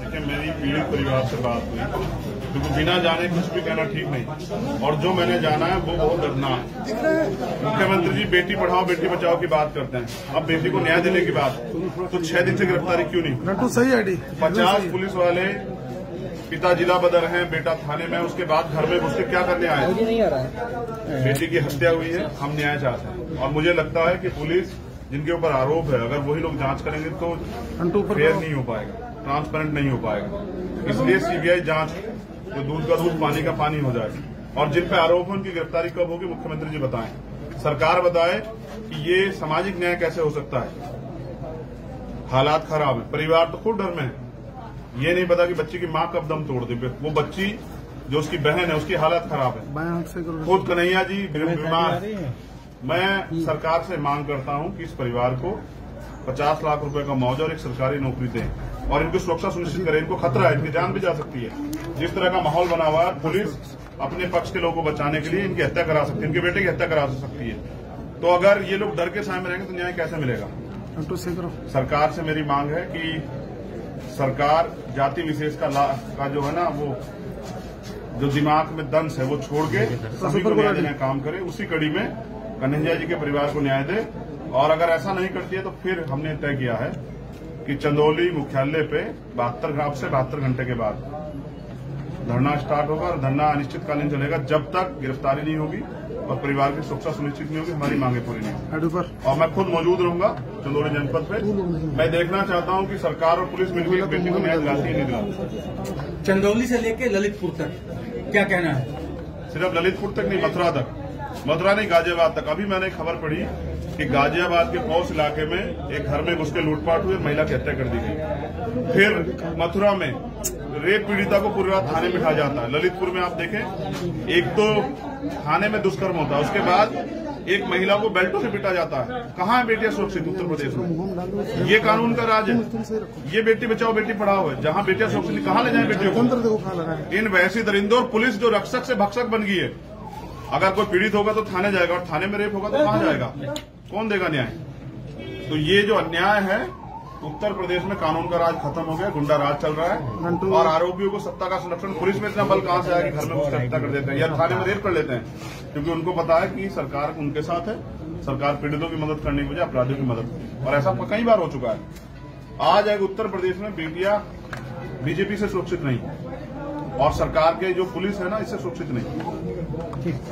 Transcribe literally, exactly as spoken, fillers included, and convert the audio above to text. देखिए मेरी पीड़ित परिवार से बात हुई, क्योंकि बिना जाने कुछ भी कहना ठीक नहीं, और जो मैंने जाना है वो बहुत दर्दनाक है। मुख्यमंत्री जी बेटी पढ़ाओ बेटी बचाओ की बात करते हैं, अब बेटी को न्याय देने की बात, तो छह दिन से गिरफ्तारी क्यों नहीं? सही आईडी पचास पुलिस वाले, पिता जिला बदर हैं, बेटा थाने में, उसके बाद घर में घुसकर क्या करने आए? मुझे नहीं आ रहा है, बेटी की हत्या हुई है, हम न्याय चाहते हैं। और मुझे लगता है कि पुलिस जिनके ऊपर आरोप है, अगर वही लोग जांच करेंगे तो फेयर नहीं हो पाएगा, ट्रांसपेरेंट नहीं हो पाएगा। इसलिए सीबीआई जांच जो दूध का दूध पानी का पानी हो जाए, और जिन पे आरोप है उनकी गिरफ्तारी कब होगी मुख्यमंत्री जी बताएं, सरकार बताए कि ये सामाजिक न्याय कैसे हो सकता है। हालात खराब है, परिवार तो खुद डर में है, ये नहीं पता कि बच्ची की माँ कब दम तोड़ दे। वो बच्ची जो उसकी बहन है उसकी हालत खराब है, खुद कन्हैया जी बीमार। मैं सरकार से मांग करता हूँ कि इस परिवार को पचास लाख रुपए का मुआवजा और एक सरकारी नौकरी दें, और इनकी सुरक्षा सुनिश्चित करें। इनको खतरा है, इनकी जान भी जा सकती है। जिस तरह का माहौल बना हुआ है, पुलिस अपने पक्ष के लोगों को बचाने के लिए इनकी हत्या करा सकती है, इनके बेटे की हत्या करा सकती है। तो अगर ये लोग डर के सामने रहेंगे तो न्याय कैसे मिलेगा? सरकार से मेरी मांग है कि सरकार जाति विशेष का ला, का जो है ना, वो जो दिमाग में दंश है वो छोड़ के सभी को न्याय देने काम करे। उसी कड़ी में कन्हैया जी के परिवार को न्याय दे, और अगर ऐसा नहीं करती है तो फिर हमने तय किया है कि चंदौली मुख्यालय पे बहत्तर घाट से बहत्तर घंटे के बाद धरना स्टार्ट होगा, और धरना अनिश्चितकालीन चलेगा जब तक गिरफ्तारी नहीं होगी और परिवार की सुरक्षा सुनिश्चित नहीं होगी, हमारी मांगे पूरी नहीं होगी। और मैं खुद मौजूद रहूंगा चंदौली जनपद पे। मैं देखना चाहता हूं कि सरकार और पुलिस मिलकर बेटी को न्याय दिलाती ही नहीं दिलाती। चंदौली से लेकर ललितपुर तक क्या कहना है? सिर्फ ललितपुर तक नहीं, मथुरा तक, मथुरा नहीं गाजियाबाद तक। अभी मैंने खबर पड़ी कि गाजियाबाद के पौष इलाके में एक घर में घुसकर लूटपाट हुई, महिला की हत्या कर दी गई। फिर मथुरा में रेप पीड़िता को पूरी रात थाने में बिठा जाता है। ललितपुर में आप देखें, एक तो थाने में दुष्कर्म होता है, उसके बाद एक महिला को बेल्टों से पीटा जाता है। कहाँ है बेटियां सुरक्षित? उत्तर प्रदेश में ये कानून का राज है, ये बेटी बचाओ बेटी पढ़ाओ है। जहाँ बेटियां सुरक्षित, कहाँ ले जाए बेटियों को? इन वैसी दरिंदों और पुलिस जो रक्षक से भक्षक बन गई है। अगर कोई पीड़ित होगा तो थाने जाएगा, और थाने में रेप होगा तो कहाँ जाएगा? कौन देगा न्याय? तो ये जो अन्याय है, उत्तर प्रदेश में कानून का राज खत्म हो गया, गुंडा राज चल रहा है। और आरोपियों को सत्ता का संरक्षण, पुलिस में इतना बल कहां से आया कि घर में उसकी हत्या कर देते हैं या थाने में रेप कर लेते हैं, क्योंकि उनको पता है कि सरकार उनके साथ है। सरकार पीड़ितों की मदद करने की बजाय अपराधियों की मदद, और ऐसा कई बार हो चुका है। आज एक उत्तर प्रदेश में बेटियां बीजेपी से सुरक्षित नहीं, और सरकार के जो पुलिस है ना, इससे सुरक्षित नहीं।